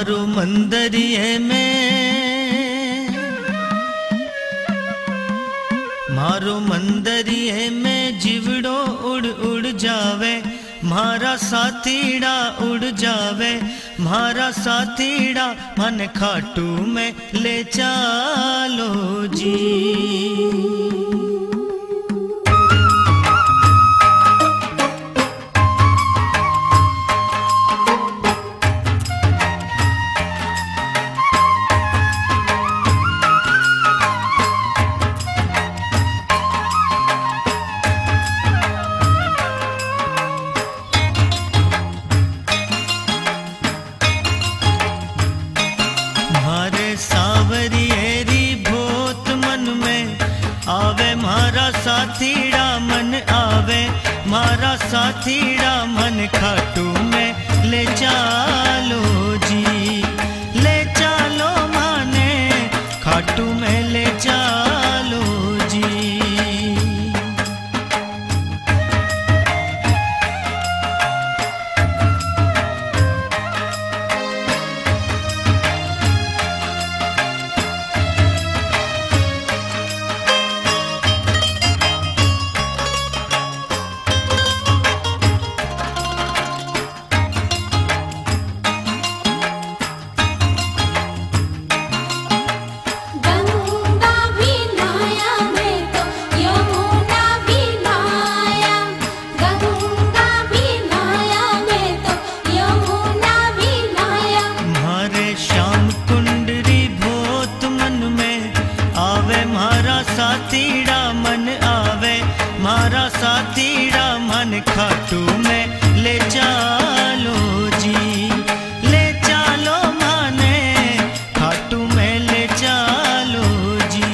मारू मंदरिये में, मारू मंदरिये में जीवड़ो उड़ उड़ जावे, मारा साथीड़ा उड़ जावे, मारा साथीड़ा मन खाटू में ले चलो जी। साथीड़ा मन आवे, मारा साथीड़ा मन खाटू में ले चालो जी, ले चालो माने खाटू में ले चालो जी। साथीड़ा मन आवे, मारा साथीड़ा मन खाटू में ले चालो जी, ले चालो माने खाटू में ले चालो जी।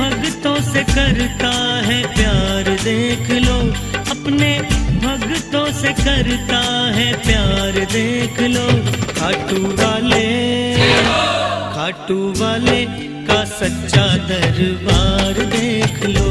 भक्तों से करता है प्यार, देख लो अपने भक्तों से करता है प्यार, देख लो। खाटू वाले का सच्चा दरबार देख लो।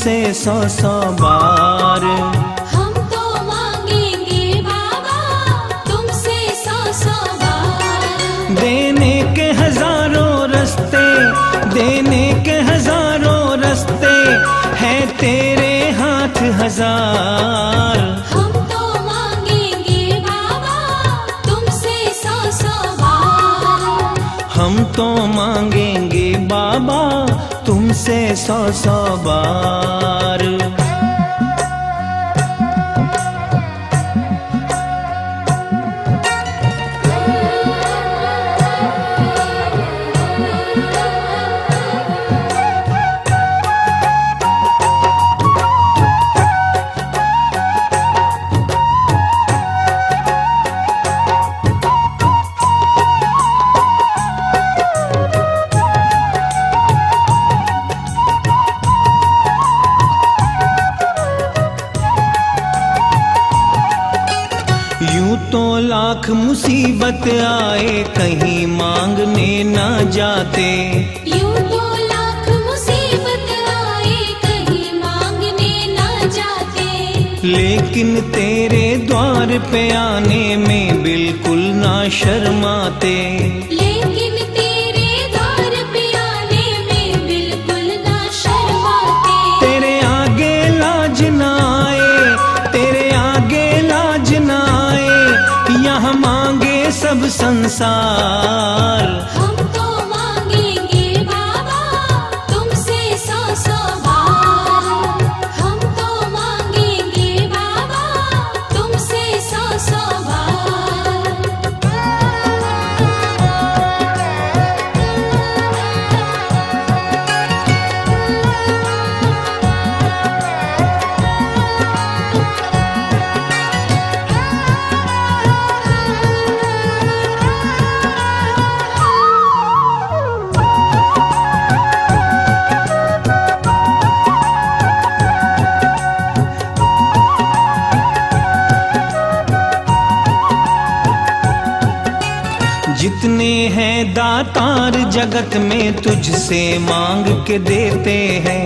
से सौ सौ बार। हम तो मांगेंगे बाबा तुमसे सौ सौ बार। देने के हजारों रस्ते, देने के हजारों रस्ते हैं तेरे हाथ हजार। हम तो मांगेंगे बाबा तुमसे सौ सौ बार। हम तो मांगेंगे बाबा तुमसे सौ सौ बार। लाख मुसीबत आए कहीं मांगने ना जाते, यूं तो लाख मुसीबत आए कहीं मांगने ना जाते, लेकिन तेरे द्वार पे आने में बिल्कुल ना शर्माते, लेकिन तेरे द्वार पे आने में बिल्कुल ना शर्माते। तेरे आगे लाज ना आए, तेरे आगे लाज ना आए, यहाँ मांगे सब संसार। हम तो मांगेंगे बाबा तुमसे सौ सौ बार। हम तो मांगेंगे बाबा तुमसे सौ सौ दातार जगत में तुझसे मांग के देते हैं,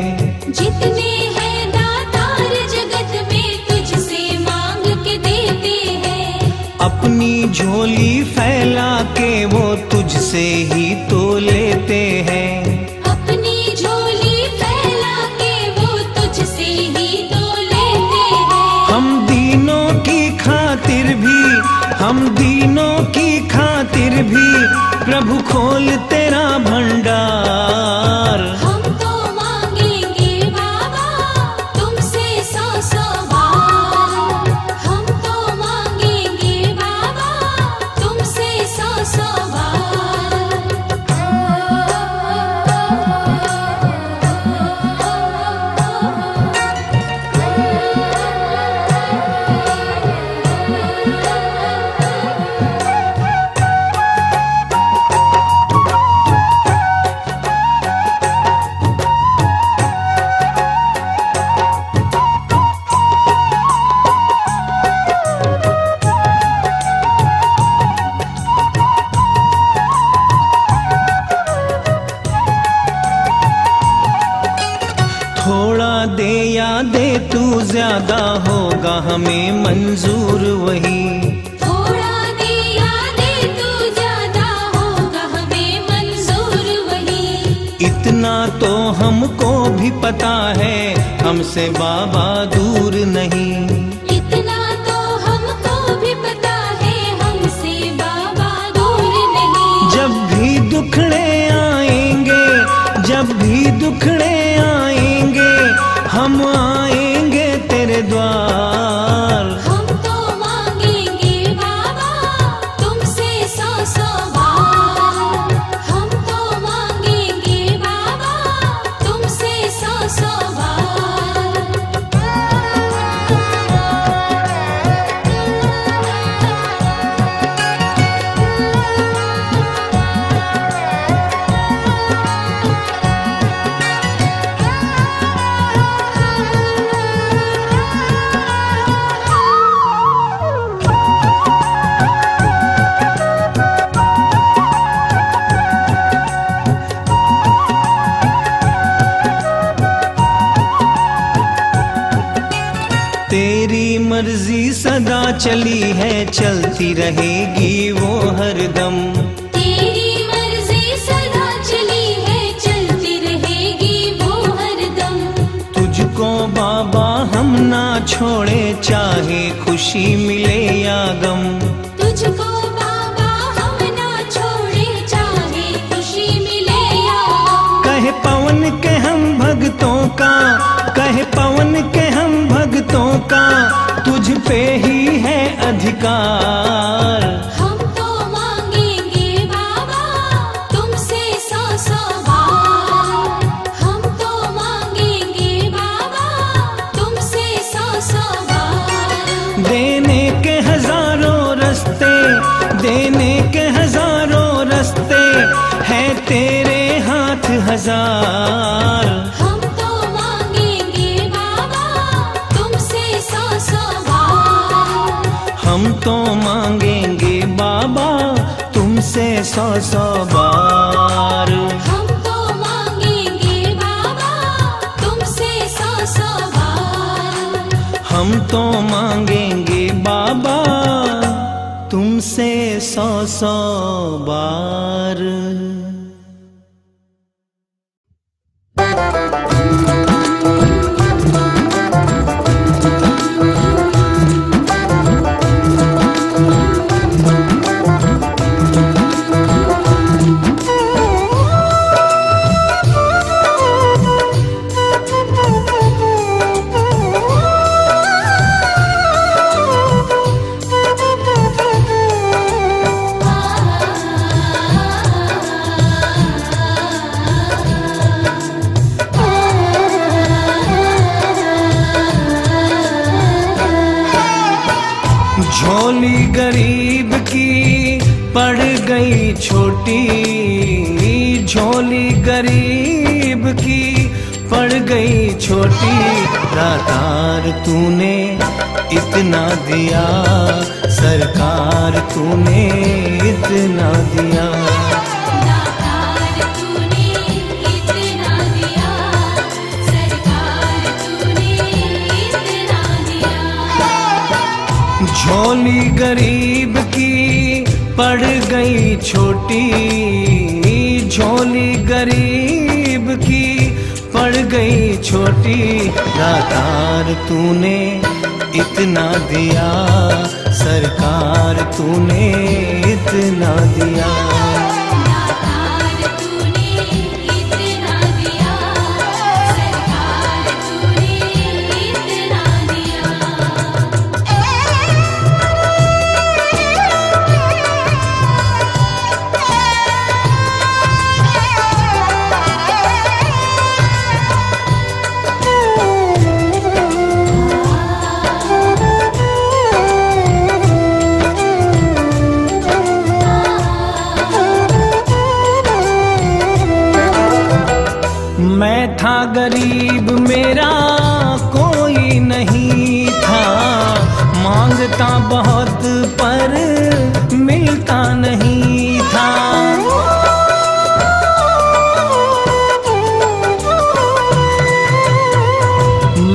जितने हैं दातार जगत में तुझसे मांग के देते हैं। अपनी झोली फैला के वो तुझसे ही तो लेते हैं, अपनी झोली फैला के वो तुझसे ही तो लेते हैं। हम दीनों की खातिर भी, हम दीनों की खातिर भी प्रभु खोल तेरा भंडार। हम तो मांगेंगे बाबा तुमसे सौ सौ बार। हम तो मांगेंगे बाबा तुमसे सौ सौ बार। ज्यादा होगा हमें मंजूर वही, थोड़ा दे या दे तू ज्यादा होगा हमें मंजूर वही। इतना तो हमको भी पता है हमसे बाबा दूर नहीं, इतना तो हमको भी पता है हमसे बाबा दूर नहीं। जब भी दुखड़े आएंगे, जब भी दुखड़े आएंगे, हम आएंगे तेरे द्वार। हम तो मांगेंगे बाबा तुमसे सौ सौ बार। हम तो मांगेंगे बाबा तुमसे सौ सौ बार। मर्जी सदा चली है चलती रहेगी वो हरदम। तेरी मर्जी सदा चली है चलती रहेगी वो हरदम। तुझको बाबा हम ना छोड़े चाहे खुशी मिले या गम। तुझको बाबा हम ना छोड़े चाहे खुशी मिले या गम। कहे पवन के हम भक्तों का, कहे पवन के हम भक्तों का तुझ पे ही है अधिकार। हम तो मांगेंगे बाबा तुमसे सौ सौ बार। हम तो मांगेंगे बाबा तुमसे सौ सौ बार। देने के हजारों रस्ते, देने के हजारों रस्ते हैं तेरे हाथ हजार। हम तो मांगेंगे बाबा तुमसे सौ सौ बार। हम तो मांगेंगे बाबा तुमसे सौ सौ बार। हम तो मांगेंगे बाबा तुमसे सौ सौ बार। झोली गरीब की पड़ गई छोटी। दातार तूने इतना दिया, सरकार तूने इतना दिया। दातार तूने इतना दिया, सरकार तूने इतना दिया। झोली गरीब की पड़ गई छोटी, झोली गरीब की पड़ गई छोटी। दातार तूने इतना दिया, सरकार तूने इतना दिया। था गरीब मेरा कोई नहीं था, मांगता बहुत पर मिलता नहीं था।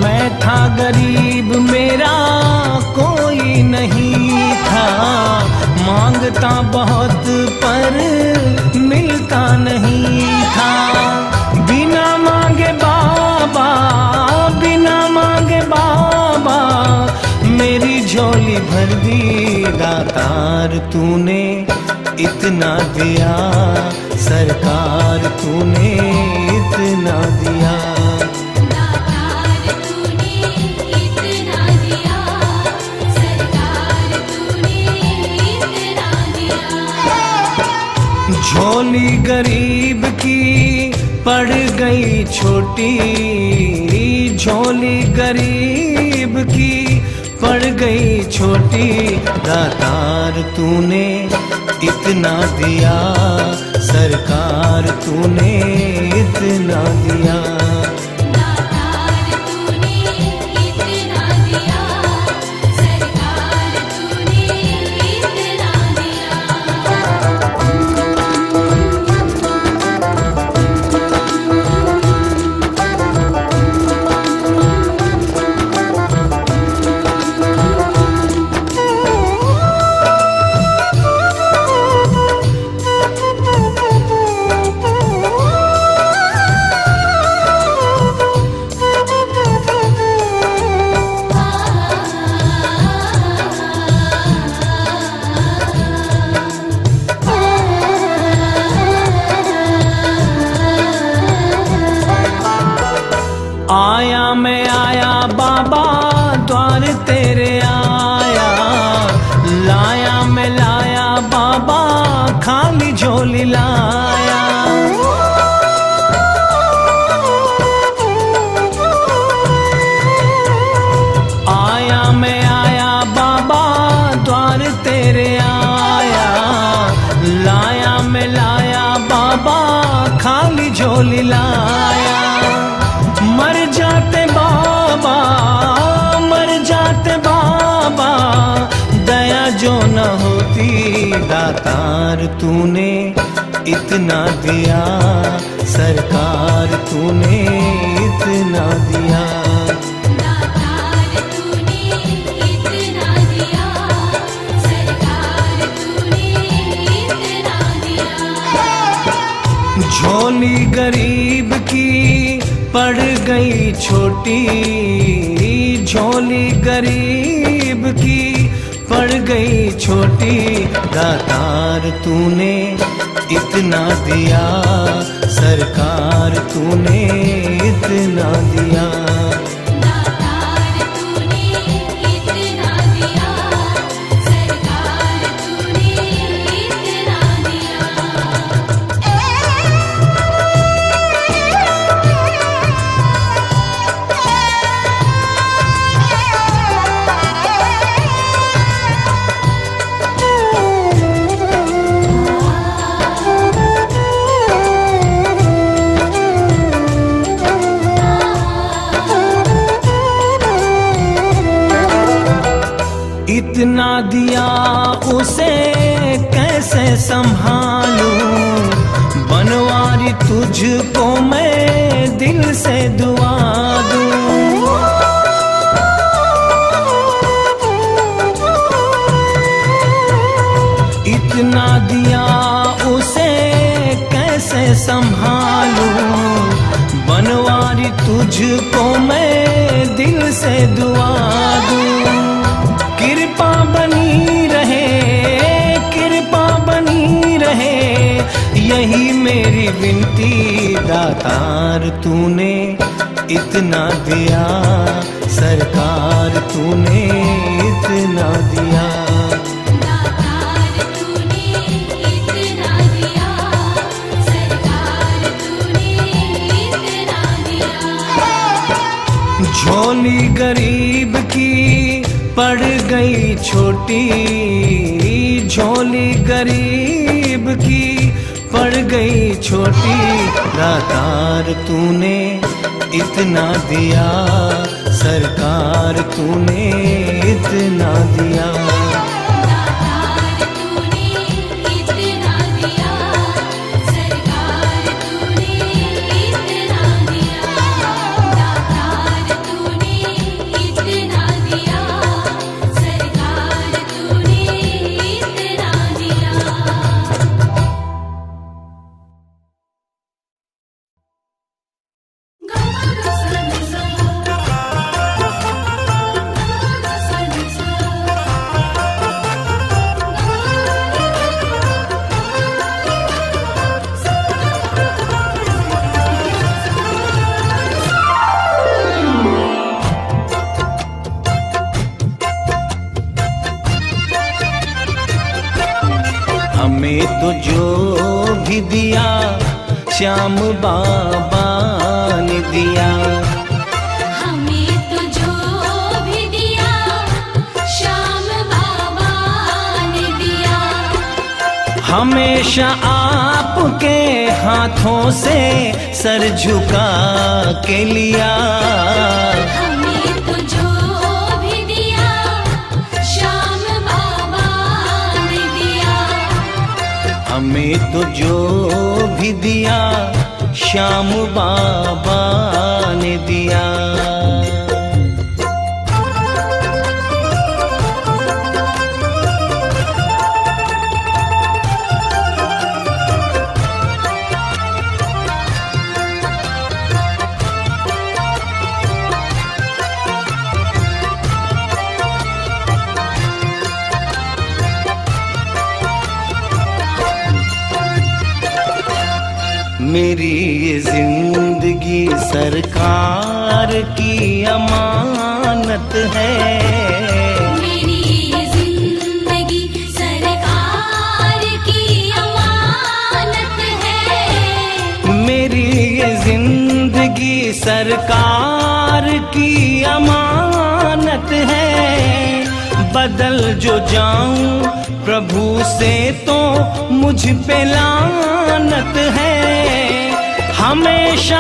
मैं था गरीब मेरा कोई नहीं था, मांगता बहुत पर मिलता नहीं था। झोली भर दी, दातार तूने इतना दिया, सरकार तूने इतना दिया। झोली गरीब की पड़ गई छोटी, झोली गरीब की पड़ गई छोटी। दातार तूने इतना दिया, सरकार तूने इतना दिया। आया बाबा द्वार तेरे आया, लाया मैं लाया बाबा खाली झोली लाया। आया मैं आया बाबा द्वार तेरे आया, लाया मैं लाया बाबा खाली झोली लाया। जो न होती दातार तूने इतना दिया, सरकार तूने इतना दिया, दातार तूने इतना दिया, सरकार तूने इतना दिया। झोली गरीब की पड़ गई छोटी, झोली गरीब की पड़ गई छोटी, दातार तूने इतना दिया, सरकार तूने इतना दिया, दातार तूने इतना दिया, सरकार तूने इतना दिया। इतना दिया उसे कैसे संभालूं, बनवारी तुझको मैं दिल से दुआ दूं। इतना दिया उसे कैसे संभालूं, बनवारी तुझको मैं दिल से दुआ दूं। कृपा बनी रहे, कृपा बनी रहे, यही मेरी विनती, दातार तूने इतना दिया, सरकार तूने इतना दिया। झोली गरीब की पड़ गई छोटी, झोली गरीब की पड़ गई छोटी, दातार तूने इतना दिया, सरकार तूने इतना दिया। श्याम बाबा ने दिया, हमें तो जो भी दिया श्याम बाबा ने दिया। हमेशा आपके हाथों से सर झुका के लिया, हमें तो जो भी दिया श्याम बाबा ने दिया। हमें तो जो भी दिया श्याम बाबा ने दिया। मेरी जिंदगी जिंदगी सरकार की अमानत है। जिंदगी सरकार की अमानत है, बदल जो जाऊं प्रभु से तो मुझ पे लानत है। हमेशा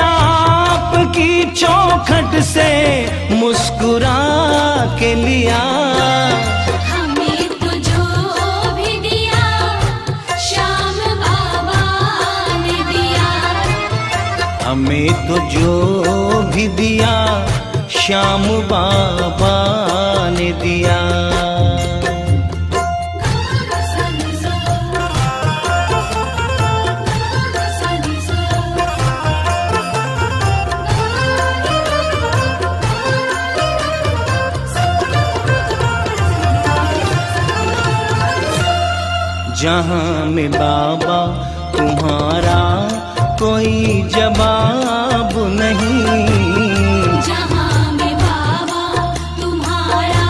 आपकी चौखट से मुस्कुरा के लिया, हमें तो जो भी दिया श्याम बाबा ने दिया। जहाँ में बाबा तुम्हारा कोई जवाब नहीं, जहाँ में बाबा तुम्हारा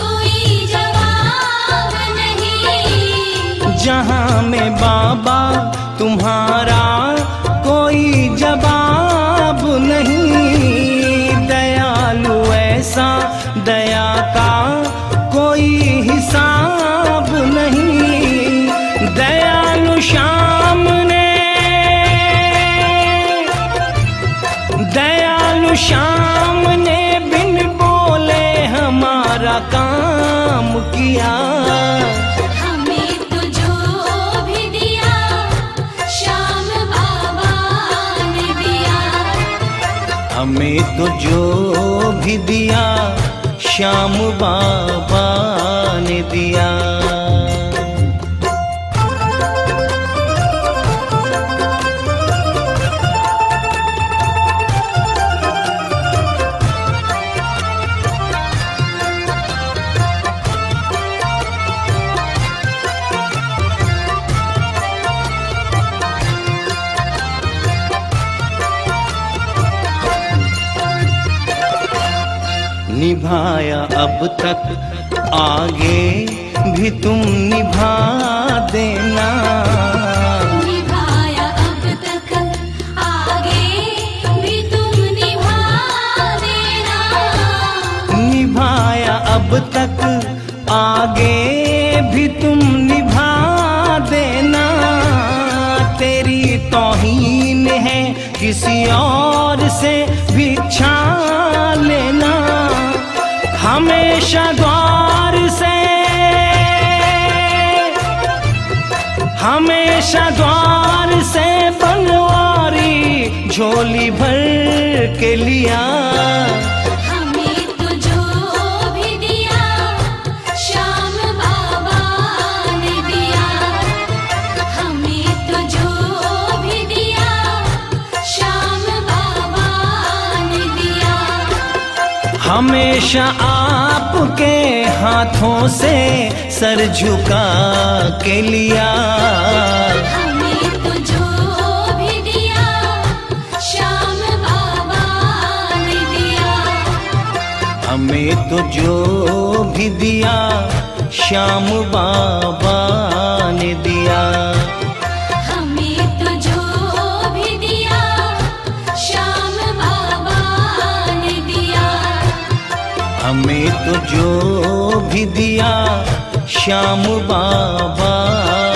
कोई जवाब नहीं, जहाँ में बाबा तुम्हारा कोई जवाब नहीं। दयालु ऐसा दया का कोई हिसाब नहीं। दयालु श्याम ने, श्याम ने बिन बोले हमारा काम किया। हमें तो जो भी दिया श्याम बाबा ने दिया, हमें तो जो भी दिया श्याम बाबा ने दिया। निभाया अब तक, आगे भी तुम निभा देना। निभाया अब तक, आगे भी तुम निभा देना। निभाया अब तक, आगे भी तुम निभा देना। तेरी तौहीन है किसी और से भी छा लेना। हमेशा द्वार से बनवारी झोली भर के लिया। हमें तो जो भी दिया श्याम बाबा ने दिया, हमें तो जो भी दिया श्याम बाबा ने दिया। हमेशा आपके हाथों से सर झुका के लिया। हमें तो जो भी दिया श्याम बाबा ने दिया, हमें तो जो भी दिया श्याम बाबा ने दिया। हमें तो जो भी दिया श्याम बाबा